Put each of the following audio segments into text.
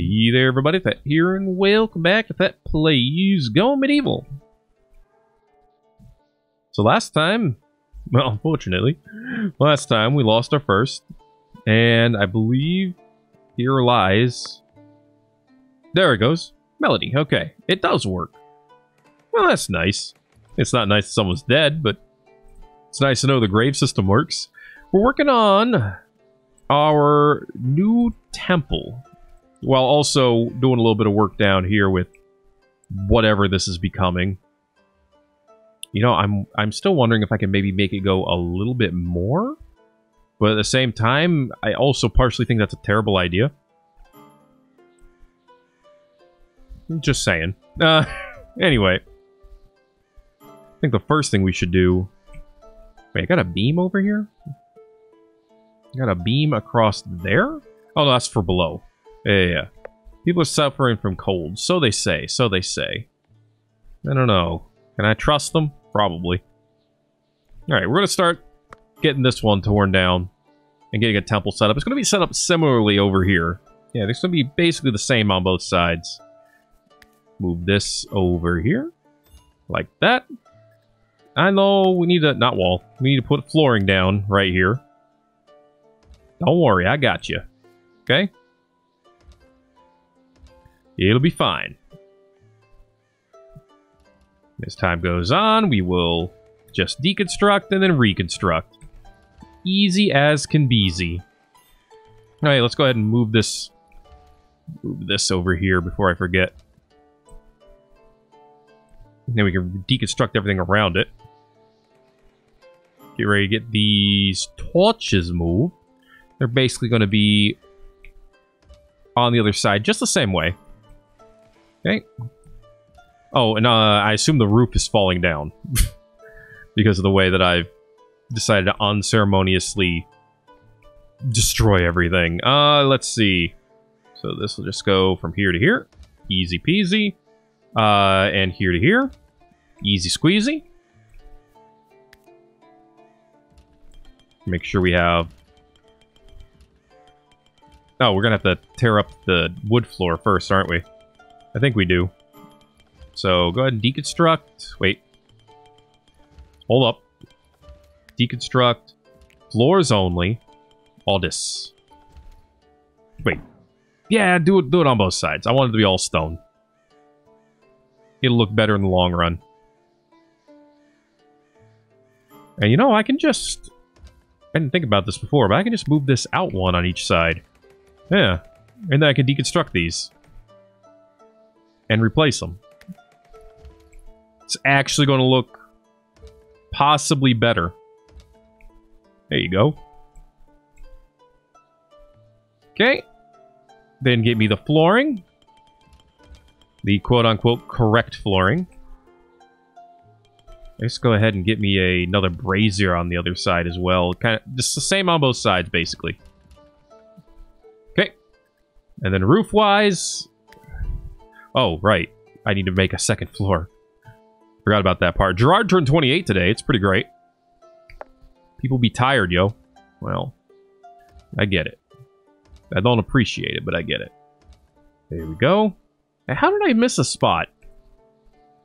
Hey there everybody, Thet here and welcome back to Thet Plays Go Medieval. So last time, well unfortunately, last time we lost our first, and I believe here lies, there it goes, Melody. Okay, it does work. Well that's nice. It's not nice that someone's dead, but it's nice to know the grave system works. We're working on our new temple, while also doing a little bit of work down here with whatever this is becoming. You know, I'm still wondering if I can maybe make it go a little bit more. But at the same time, I also partially think that's a terrible idea. Just saying. Anyway. I think the first thing we should do... Wait, I got a beam over here? I got a beam across there? Oh, no, that's for below. Yeah. People are suffering from cold. So they say. So they say. I don't know. Can I trust them? Probably. Alright, we're going to start getting this one torn down and getting a temple set up. It's going to be set up similarly over here. Yeah, there's going to be basically the same on both sides. Move this over here. Like that. I know we need to... Not wall. We need to put flooring down right here. Don't worry. I got you. Okay? It'll be fine. As time goes on, we will just deconstruct and then reconstruct. Easy as can be easy. Alright, let's go ahead and move this over here before I forget. Then we can deconstruct everything around it. Get ready to get these torches moved. They're basically going to be on the other side just the same way. Okay. Oh, and I assume the roof is falling down because of the way that I've decided to unceremoniously destroy everything. Let's see. So this will just go from here to here. Easy peasy. And here to here. Easy squeezy. Make sure we have... Oh, we're going to have to tear up the wood floor first, aren't we? I think we do. So go ahead and deconstruct. Wait. Hold up. Deconstruct. Floors only. All this. Wait. Yeah, do it on both sides. I want it to be all stone. It'll look better in the long run. And you know, I can just... I didn't think about this before, but I can just move this out one on each side. Yeah. And then I can deconstruct these. And replace them. It's actually going to look possibly better. There you go. Okay. Then give me the flooring. The quote-unquote correct flooring. Let's go ahead and get me another brazier on the other side as well. Kind of just the same on both sides, basically. Okay. And then roof-wise... Oh, right. I need to make a second floor. Forgot about that part. Gerard turned 28 today. It's pretty great. People be tired, yo. Well, I get it. I don't appreciate it, but I get it. There we go. Now, how did I miss a spot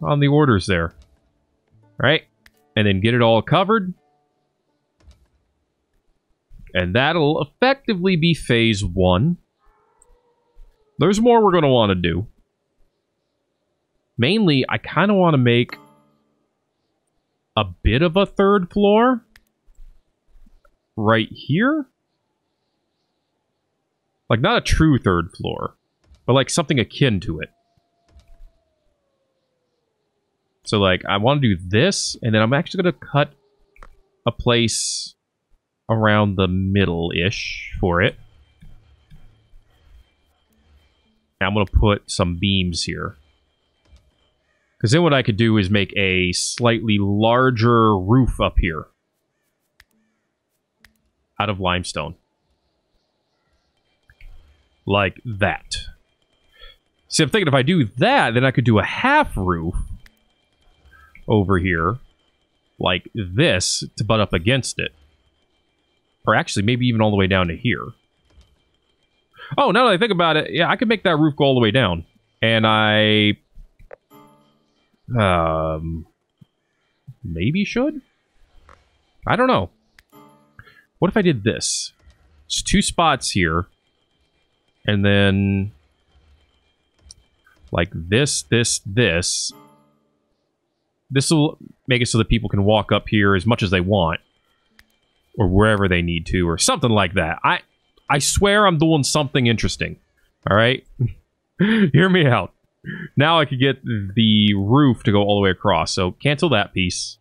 on the orders there? All right. And then get it all covered. And that'll effectively be phase one. There's more we're going to want to do. Mainly, I kind of want to make a bit of a third floor right here. Like, not a true third floor, but like something akin to it. So, like, I want to do this, and then I'm actually going to cut a place around the middle-ish for it. And I'm going to put some beams here. Because then what I could do is make a slightly larger roof up here. Out of limestone. Like that. See, I'm thinking if I do that, then I could do a half roof over here. Like this, to butt up against it. Or actually, maybe even all the way down to here. Oh, now that I think about it, yeah, I could make that roof go all the way down. And I... maybe should? I don't know. What if I did this? It's two spots here. And then... like this, this, this. This will make it so that people can walk up here as much as they want. Or wherever they need to, or something like that. I swear I'm doing something interesting. Alright? Hear me out. Now I could get the roof to go all the way across. So cancel that piece.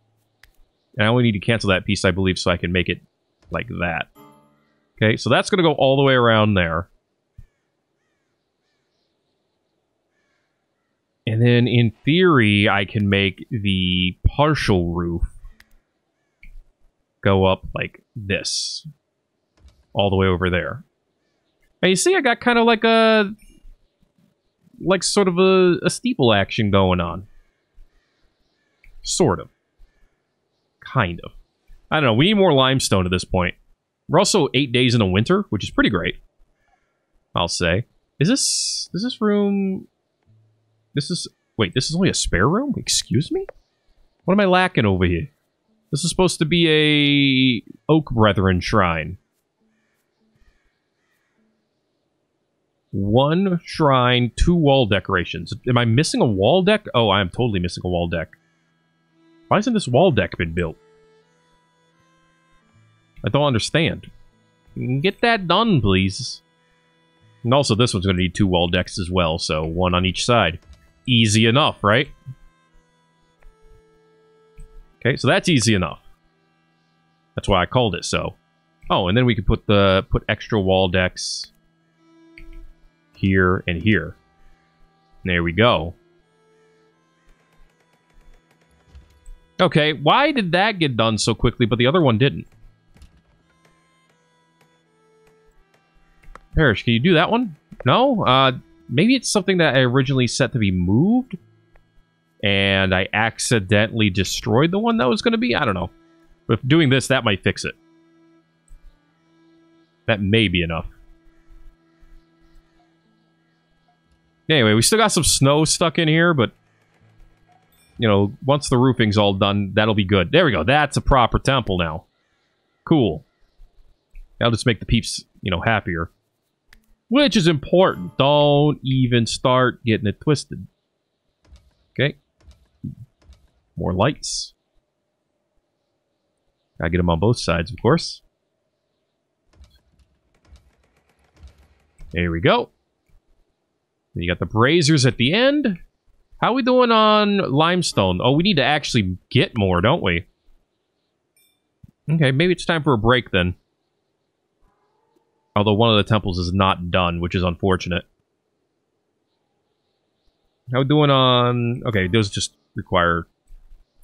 And I only need to cancel that piece, I believe, so I can make it like that. Okay, so that's going to go all the way around there. And then, in theory, I can make the partial roof go up like this. All the way over there. Now, you see, I got kind of like a... like sort of a steeple action going on. Sort of. Kind of. I don't know. We need more limestone at this point. We're also 8 days in the winter, which is pretty great, I'll say. Is this room... this is... wait, this is only a spare room? Excuse me? What am I lacking over here? This is supposed to be a... Oak Brethren shrine. One shrine, two wall decorations. Am I missing a wall deck? Oh, I am totally missing a wall deck. Why hasn't this wall deck been built? I don't understand. Get that done, please. And also, this one's going to need two wall decks as well, so one on each side. Easy enough, right? Okay, so that's easy enough. That's why I called it so. Oh, and then we could put the extra wall decks... here and here. There we go. Okay, why did that get done so quickly, but the other one didn't? Parrish, can you do that one? No? Maybe it's something that I originally set to be moved, and I accidentally destroyed the one that was going to be? I don't know. But doing this, that might fix it. That may be enough. Anyway, we still got some snow stuck in here, but... you know, once the roofing's all done, that'll be good. There we go. That's a proper temple now. Cool. That'll just make the peeps, you know, happier. Which is important. Don't even start getting it twisted. Okay. More lights. Gotta get them on both sides, of course. There we go. You got the braziers at the end. How are we doing on limestone? Oh, we need to actually get more, don't we? Okay, maybe it's time for a break then. Although one of the temples is not done, which is unfortunate. How are we doing on... okay, those just require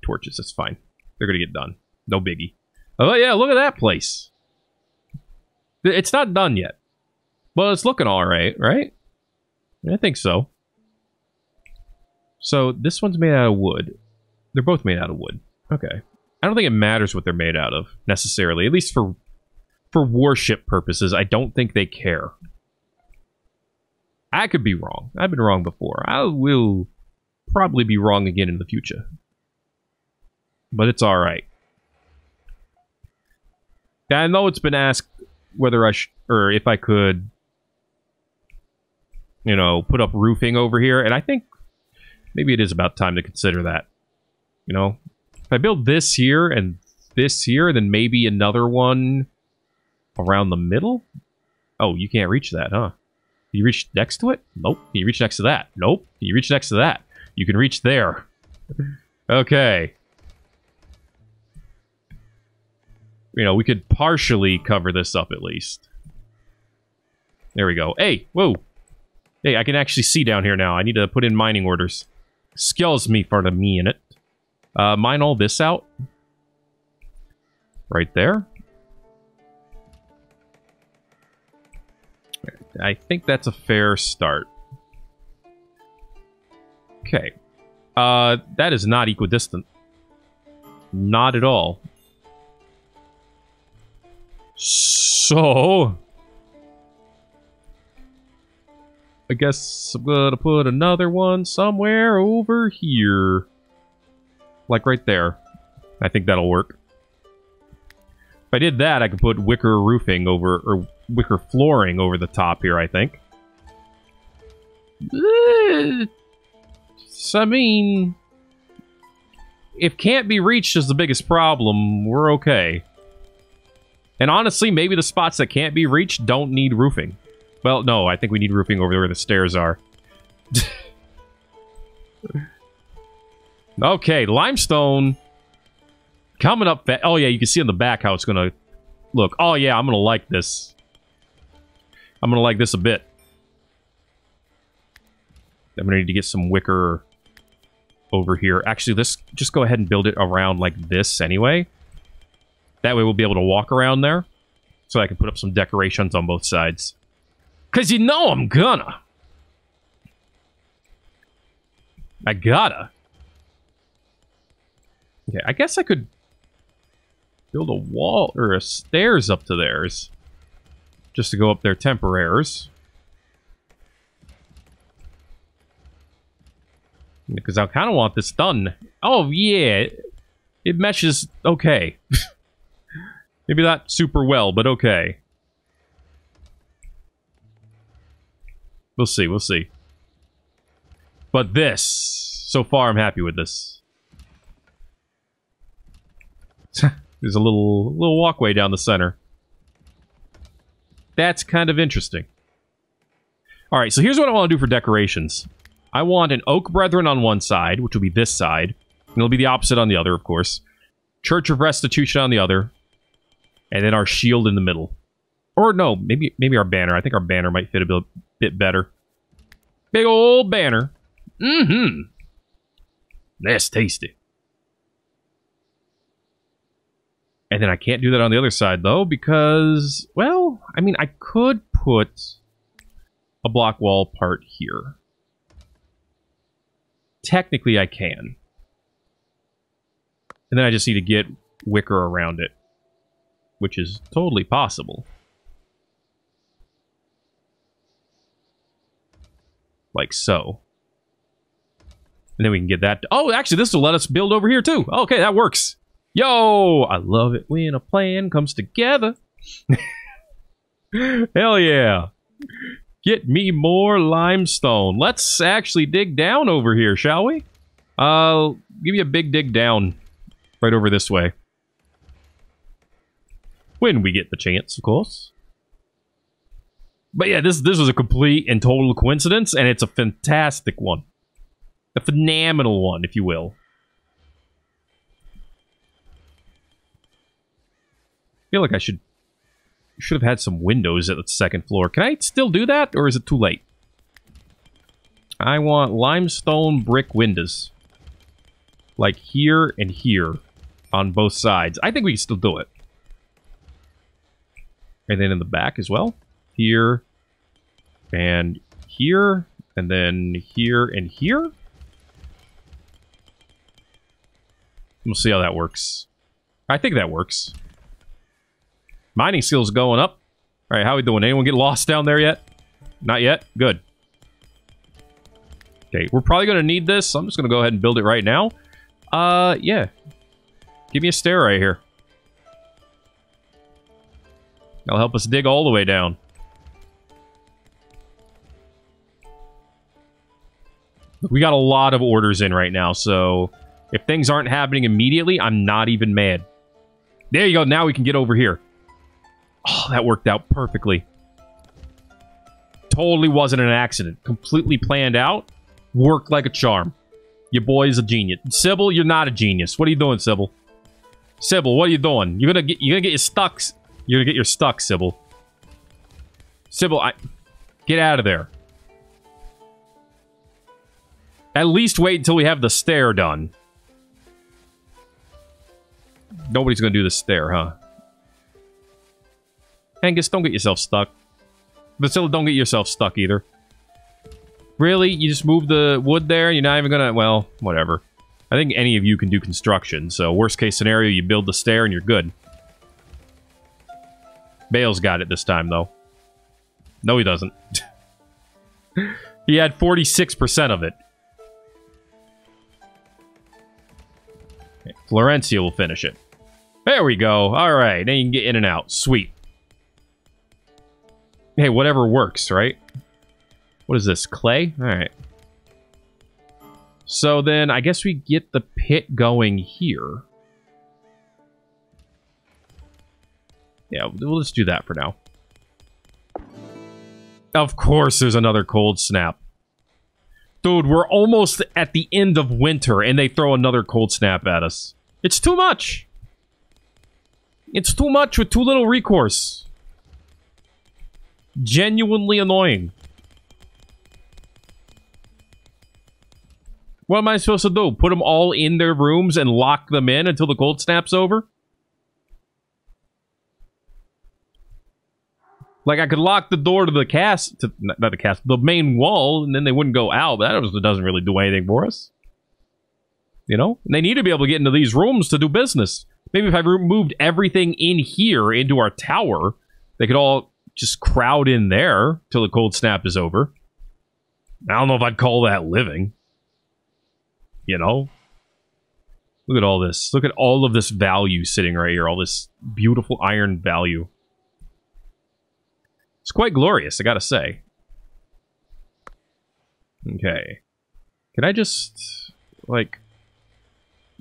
torches. That's fine. They're going to get done. No biggie. Oh, yeah, look at that place. It's not done yet. But it's looking all right, right? I think so. So, this one's made out of wood. They're both made out of wood. Okay. I don't think it matters what they're made out of, necessarily. At least for worship purposes, I don't think they care. I could be wrong. I've been wrong before. I will probably be wrong again in the future. But it's alright. I know it's been asked whether I should... or if I could... you know, put up roofing over here, and I think maybe it is about time to consider that. You know, if I build this here and this here, then maybe another one around the middle? Oh, you can't reach that, huh? Can you reach next to it? Nope. Can you reach next to that? Nope. Can you reach next to that? You can reach there. Okay. You know, we could partially cover this up at least. There we go. Hey, whoa. Hey, I can actually see down here now. I need to put in mining orders. Skills me for the me in it. Mine all this out. Right there. I think that's a fair start. Okay. That is not equidistant. Not at all. So... I guess I'm gonna put another one somewhere over here. Like right there. I think that'll work. If I did that, I could put wicker roofing over, or wicker flooring over the top here, I think. I mean, if can't be reached is the biggest problem, we're okay. And honestly, maybe the spots that can't be reached don't need roofing. Well, no, I think we need roofing over where the stairs are. Okay, limestone. Coming up that... Oh, yeah, you can see in the back how it's going to look. Oh, yeah, I'm going to like this. I'm going to like this a bit. I'm going to need to get some wicker over here. Actually, let's just go ahead and build it around like this anyway. That way we'll be able to walk around there. So I can put up some decorations on both sides. Because you know I'm gonna. I gotta. Okay, I guess I could build a wall or a stairs up to theirs. Just to go up their temporaries. Because I kind of want this done. Oh, yeah. It meshes okay. Maybe not super well, but okay. We'll see, we'll see. But this... So far, I'm happy with this. There's a little walkway down the center. That's kind of interesting. Alright, so here's what I want to do for decorations. I want an Oak Brethren on one side, which will be this side. And it'll be the opposite on the other, of course. Church of Restitution on the other. And then our shield in the middle. Or no, maybe our banner. I think our banner might fit a bit better. Big old banner. Mm-hmm. That's tasty. And then I can't do that on the other side, though, because... Well, I mean, I could put a block wall part here. Technically, I can. And then I just need to get wicker around it. Which is totally possible. Like so. And then we can get that... Oh, actually, this will let us build over here, too. Okay, that works. Yo! I love it when a plan comes together. Hell yeah. Get me more limestone. Let's actually dig down over here, shall we? Give me a big dig down. Right over this way. When we get the chance, of course. But yeah, this was a complete and total coincidence, and it's a fantastic one. A phenomenal one, if you will. I feel like I should have had some windows at the second floor. Can I still do that, or is it too late? I want limestone brick windows. Like here and here on both sides. I think we can still do it. And then in the back as well. Here. And here. And then here and here. We'll see how that works. I think that works. Mining skills going up. Alright, how we doing? Anyone get lost down there yet? Not yet? Good. Okay, we're probably going to need this. So I'm just going to go ahead and build it right now. Yeah. Give me a stair right here. That'll help us dig all the way down. We got a lot of orders in right now, so if things aren't happening immediately, I'm not even mad. There you go, now we can get over here. Oh, that worked out perfectly. Totally wasn't an accident. Completely planned out. Worked like a charm. Your boy is a genius. Sybil, you're not a genius. What are you doing, Sybil? Sybil, what are you doing? You're gonna get your stocks. You're gonna get your stuck, Sybil. Sybil, get out of there. At least wait until we have the stair done. Nobody's gonna do the stair, huh? Angus, don't get yourself stuck. Vasilla, don't get yourself stuck either. Really? You just move the wood there? You're not even gonna... Well, whatever. I think any of you can do construction, so worst case scenario, you build the stair and you're good. Bale's got it this time, though. No, he doesn't. He had 46% of it. Okay, Florencia will finish it. There we go. All right. Now you can get in and out. Sweet. Hey, whatever works, right? What is this? Clay? All right. So then I guess we get the pit going here. Yeah, we'll just do that for now. Of course there's another cold snap. Dude, we're almost at the end of winter and they throw another cold snap at us. It's too much. It's too much with too little recourse. Genuinely annoying. What am I supposed to do? Put them all in their rooms and lock them in until the cold snap's over? Like, I could lock the door to the not the main wall, and then they wouldn't go out. But that doesn't really do anything for us. You know? And they need to be able to get into these rooms to do business. Maybe if I removed everything in here into our tower, they could all just crowd in there till the cold snap is over. I don't know if I'd call that living. You know? Look at all this. Look at all of this value sitting right here. All this beautiful iron value. It's quite glorious, I gotta say. Okay. Can I just, like...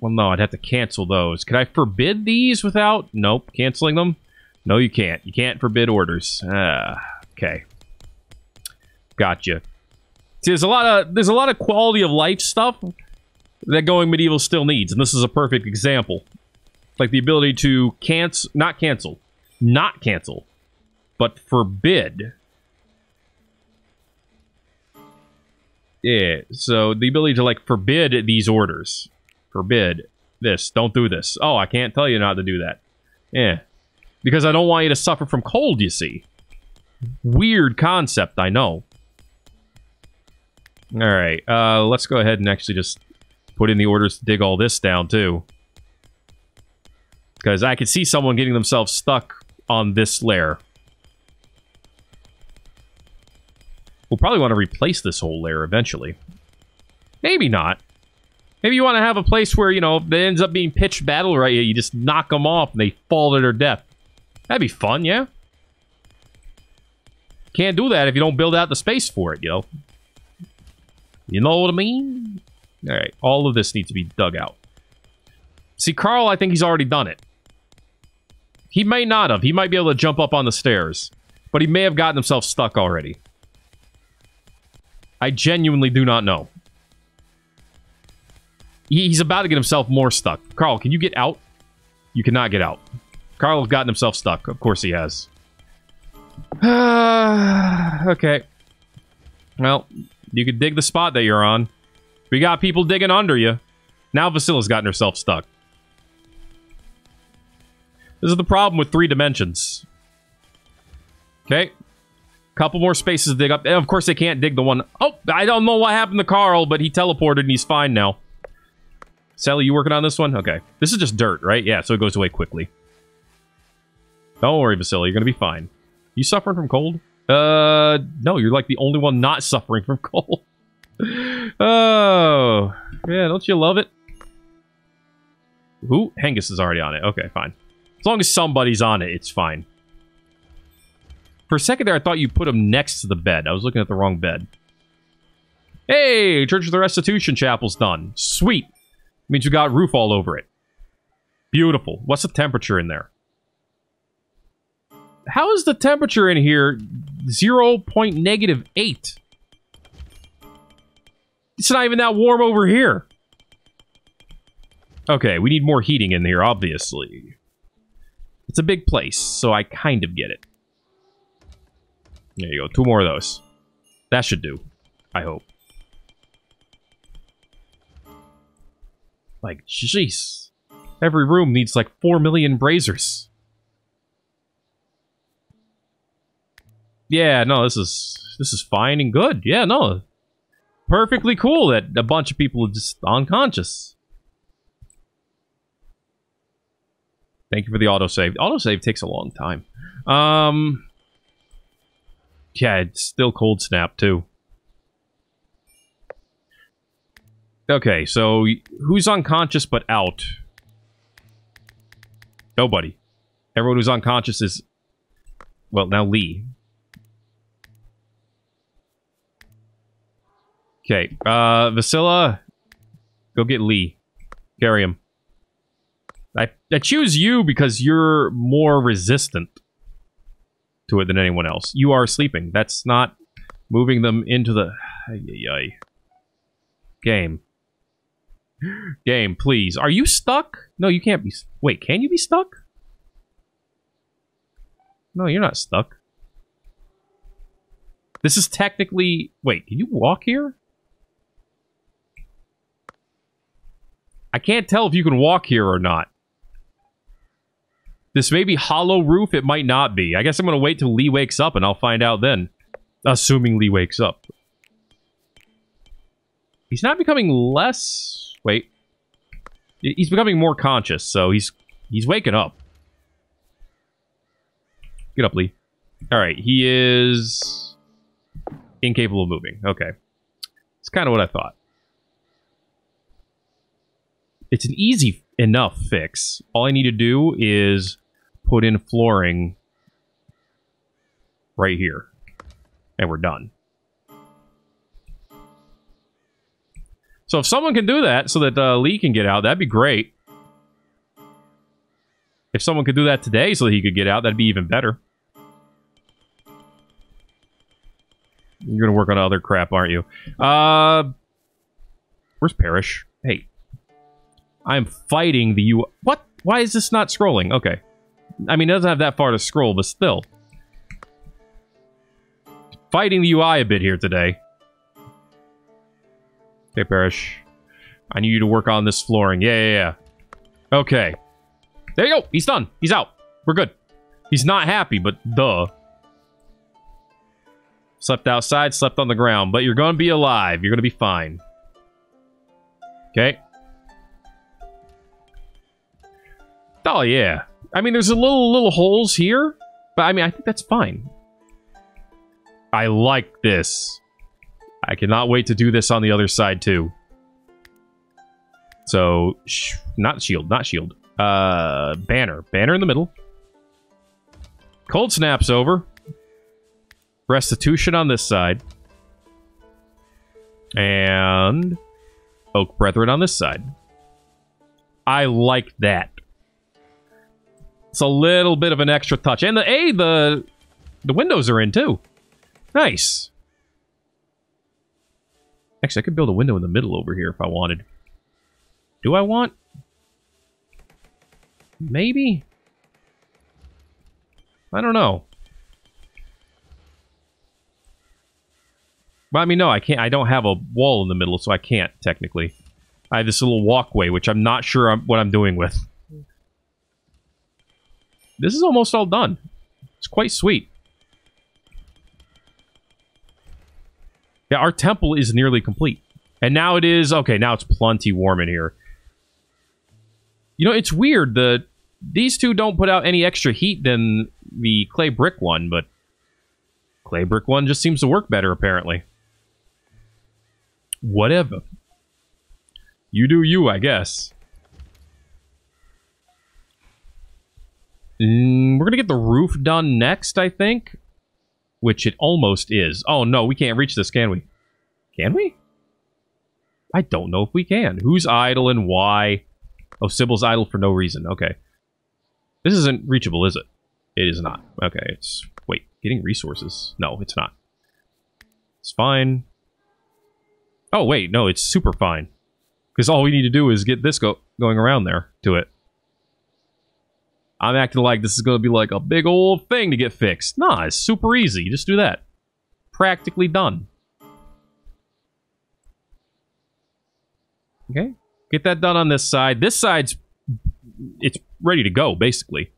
Well, no, I'd have to cancel those. Can I forbid these without... Nope, canceling them? No, you can't. You can't forbid orders. Okay. Gotcha. See, there's a lot of quality of life stuff that Going Medieval still needs, and this is a perfect example. Like the ability to not cancel. But forbid. Yeah, so the ability to, like, forbid these orders. Forbid this. Don't do this. Oh, I can't tell you not to do that. Yeah. Because I don't want you to suffer from cold, you see. Weird concept, I know. Alright, let's go ahead and actually just put in the orders to dig all this down, too. Because I could see someone getting themselves stuck on this layer. We'll probably want to replace this whole layer eventually. Maybe not. Maybe you want to have a place where, you know, if it ends up being pitched battle right here, you just knock them off and they fall to their death. That'd be fun, yeah? Can't do that if you don't build out the space for it, yo. You know what I mean? Alright, all of this needs to be dug out. See, Carl, I think he's already done it. He may not have. He might be able to jump up on the stairs. But he may have gotten himself stuck already. I genuinely do not know. He's about to get himself more stuck. Carl, can you get out? You cannot get out. Carl has gotten himself stuck. Of course he has. Okay. Well, you can dig the spot that you're on. We got people digging under you. Now Vasila's gotten herself stuck. This is the problem with 3 dimensions. Okay. Couple more spaces to dig up. And of course, they can't dig the one. Oh, I don't know what happened to Carl, but he teleported and he's fine now. Sally, you working on this one? Okay. This is just dirt, right? Yeah, so it goes away quickly. Don't worry, Vasily. You're going to be fine. You suffering from cold? No, you're like the only one not suffering from cold. Oh. Yeah, don't you love it? Who? Hengist is already on it. Okay, fine. As long as somebody's on it, it's fine. For a second there, I thought you put him next to the bed. I was looking at the wrong bed. Hey! Church of the Restitution Chapel's done. Sweet! Means we got roof all over it. Beautiful. What's the temperature in there? How is the temperature in here 0.-8? It's not even that warm over here. Okay, we need more heating in here, obviously. It's a big place, so I kind of get it. There you go. 2 more of those. That should do. I hope. Like, jeez. Every room needs like 4 million braziers. Yeah, no, this is fine and good. Yeah, no. Perfectly cool that a bunch of people are just unconscious. Thank you for the autosave. Autosave takes a long time. Yeah, it's still cold snap, too. Okay, so who's unconscious but out? Nobody. Everyone who's unconscious is... well, now Lee. Okay, Vasilla, go get Lee. Carry him. I choose you because you're more resistant to it than anyone else. You are sleeping. That's not moving them into the... Game. Game, please. Are you stuck? No, you can't be... wait, can you be stuck? No, you're not stuck. This is technically... wait, can you walk here? I can't tell if you can walk here or not. This may be hollow roof. It might not be. I guess I'm going to wait till Lee wakes up and I'll find out then. Assuming Lee wakes up. He's not becoming less... wait. He's becoming more conscious, so he's waking up. Get up, Lee. Alright, he is... incapable of moving. Okay. It's kind of what I thought. It's an easy enough fix. All I need to do is put in flooring right here. And we're done. So if someone can do that so that Lee can get out, that'd be great. If someone could do that today so that he could get out, that'd be even better. You're going to work on other crap, aren't you? Where's Parrish? Hey. I'm fighting the U... what? Why is this not scrolling? Okay. I mean, it doesn't have that far to scroll, but still. Fighting the UI a bit here today. Okay, Parrish. I need you to work on this flooring. Yeah. Okay. There you go. He's done. He's out. We're good. He's not happy, but duh. Slept outside, slept on the ground, but you're going to be alive. You're going to be fine. Okay. Oh, yeah. I mean, there's a little holes here, but I mean, I think that's fine. I like this. I cannot wait to do this on the other side, too. So, not shield. Banner. Banner in the middle. Cold snap's over. Restitution on this side. And... Oak Brethren on this side. I like that. It's a little bit of an extra touch. And the windows are in, too. Nice. Actually, I could build a window in the middle over here if I wanted. Do I want? Maybe? I don't know. Well, I mean, no, I can't. I don't have a wall in the middle, so I can't, technically. I have this little walkway, which I'm not sure what I'm doing with. This is almost all done. It's quite sweet. Yeah, our temple is nearly complete. And now it is... okay, now it's plenty warm in here. You know, it's weird. These two don't put out any extra heat than the clay brick one, but... clay brick one just seems to work better, apparently. Whatever. You do you, I guess. We're going to get the roof done next, I think. Which it almost is. Oh, no, we can't reach this, can we? Can we? I don't know if we can. Who's idle and why? Oh, Sybil's idle for no reason. Okay. This isn't reachable, is it? It is not. Okay, it's... wait, getting resources. No, it's not. It's fine. Oh, wait, no, it's super fine. Because all we need to do is get this going around there to it. I'm acting like this is going to be like a big old thing to get fixed. Nah, it's super easy. You just do that. Practically done. Okay. Get that done on this side. This side's... it's ready to go, basically.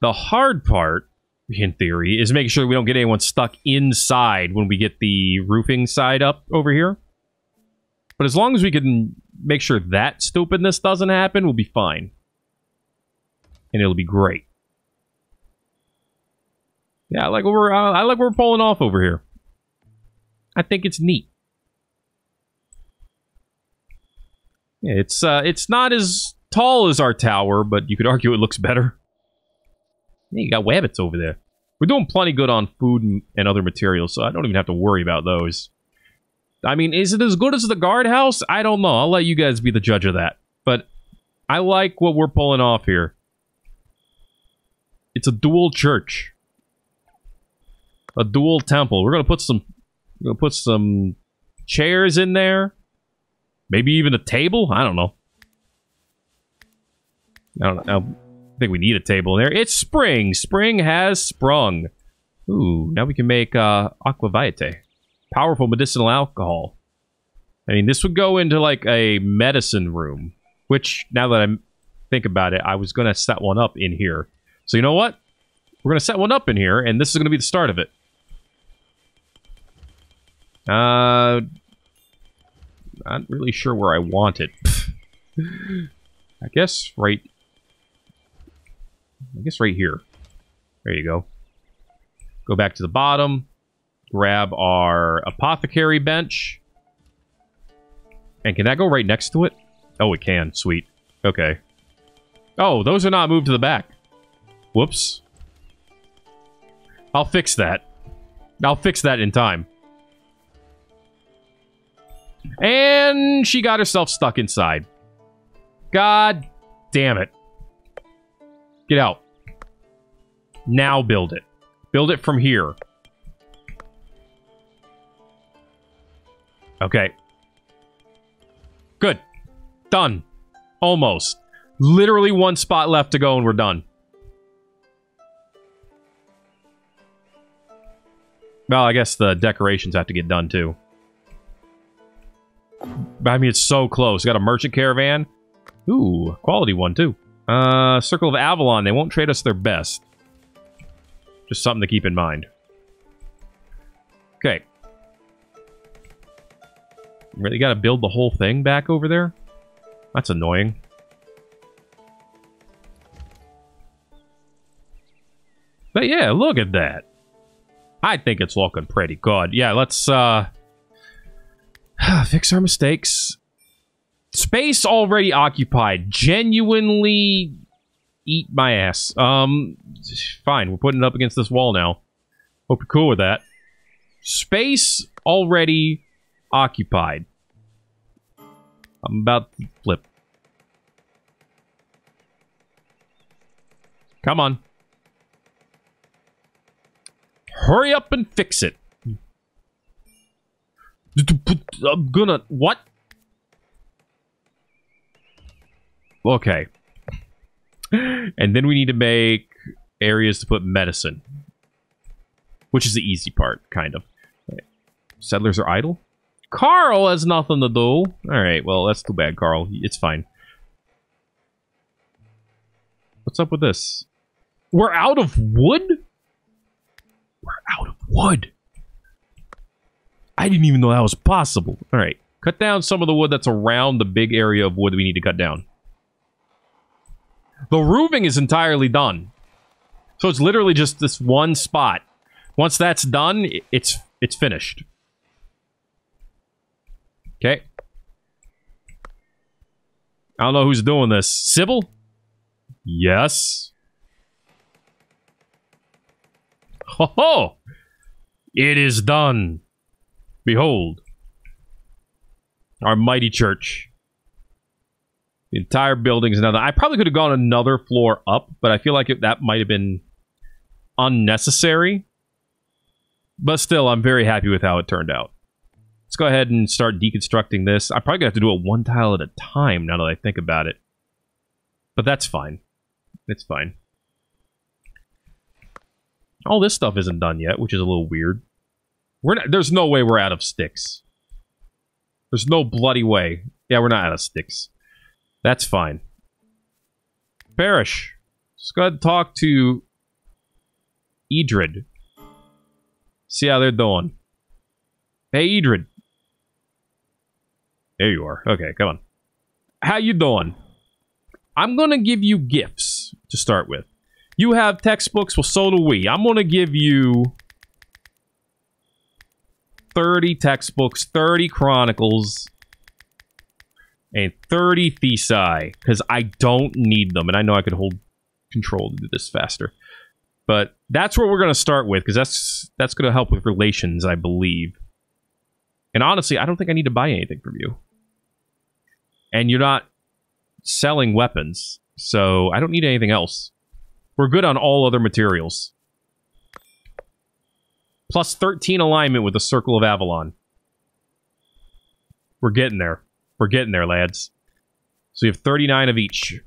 The hard part, in theory, is making sure we don't get anyone stuck inside when we get the roofing side up over here. But as long as we can... make sure that stupidness doesn't happen, we'll be fine. And it'll be great. Yeah, I like what we're pulling off over here. I think it's neat. It's not as tall as our tower, but you could argue it looks better. Yeah, you got wabbits over there. We're doing plenty good on food and other materials, so I don't even have to worry about those. I mean, is it as good as the guardhouse? I don't know. I'll let you guys be the judge of that. But I like what we're pulling off here. It's a dual church. A dual temple. We're gonna put some chairs in there. Maybe even a table? I don't know. I don't think we need a table in there. It's spring. Spring has sprung. Ooh, now we can make aqua vitae. Powerful medicinal alcohol. I mean, this would go into like a medicine room, which now that I think about it, I was gonna set one up in here. So you know what? We're going to set one up in here, and this is going to be the start of it. Not really sure where I want it. I guess right... right here. There you go. Go back to the bottom. Grab our apothecary bench. And can that go right next to it? Oh, it can. Sweet. Okay. Oh, those are not moved to the back. Whoops. I'll fix that. I'll fix that in time. And she got herself stuck inside. God damn it. Get out. Now build it. Build it from here. Okay. Good. Done. Almost. Literally one spot left to go and we're done. Well, I guess the decorations have to get done, too. I mean, it's so close. Got a merchant caravan. Ooh, quality one, too. Circle of Avalon. They won't trade us their best. Just something to keep in mind. Okay. Really got to build the whole thing back over there? That's annoying. But yeah, look at that. I think it's looking pretty good. Yeah, let's fix our mistakes. Space already occupied. Genuinely eat my ass. Fine. We're putting it up against this wall now. Hope you're cool with that. Space already occupied. I'm about to flip. Come on. Hurry up and fix it. I'm gonna... What? Okay. And then we need to make areas to put medicine. Which is the easy part, kind of. Right. Settlers are idle? Carl has nothing to do. Alright, well, that's too bad, Carl. It's fine. What's up with this? We're out of wood? We're out of wood. I didn't even know that was possible. All right. Cut down some of the wood that's around the big area of wood we need to cut down. The roofing is entirely done. So it's literally just this one spot. Once that's done, it's finished. Okay. I don't know who's doing this. Sybil? Yes. Ho ho! It is done. Behold. Our mighty church. The entire building is now done. I probably could have gone another floor up, but I feel like that might have been unnecessary. But still, I'm very happy with how it turned out. Let's go ahead and start deconstructing this. I'm probably going to have to do it one tile at a time now that I think about it. But that's fine. It's fine. All this stuff isn't done yet, which is a little weird. We're not, there's no way we're out of sticks. There's no bloody way. Yeah, we're not out of sticks. That's fine. Parrish. Just go ahead and talk to Edred. See how they're doing. Hey, Edred. There you are. Okay, come on. How you doing? I'm going to give you gifts to start with. You have textbooks, well, so do we. I'm going to give you 30 textbooks, 30 chronicles, and 30 Thesai, because I don't need them, and I know I could hold control to do this faster. But that's what we're going to start with, because that's going to help with relations, I believe. And honestly, I don't think I need to buy anything from you. And you're not selling weapons, so I don't need anything else. We're good on all other materials. Plus 13 alignment with the Circle of Avalon. We're getting there. We're getting there, lads. So you have 39 of each.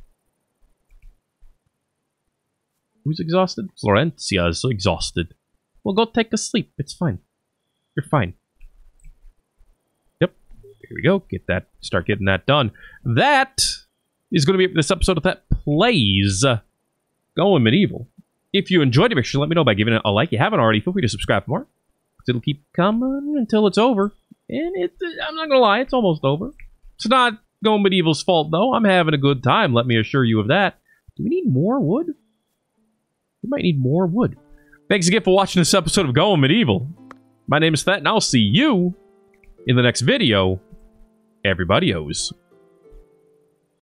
Who's exhausted? Florencia is so exhausted. Well, go take a sleep. It's fine. You're fine. Yep. Here we go. Get that. Start getting that done. That is going to be it for this episode of Thet Plays Go Medieval. If you enjoyed it, make sure to let me know by giving it a like. If you haven't already, feel free to subscribe for more. It'll keep coming until it's over. And I'm not going to lie, it's almost over. It's not Go Medieval's fault, though. I'm having a good time, let me assure you of that. Do we need more wood? We might need more wood. Thanks again for watching this episode of Go Medieval. My name is Thet, and I'll see you in the next video. Everybody-os.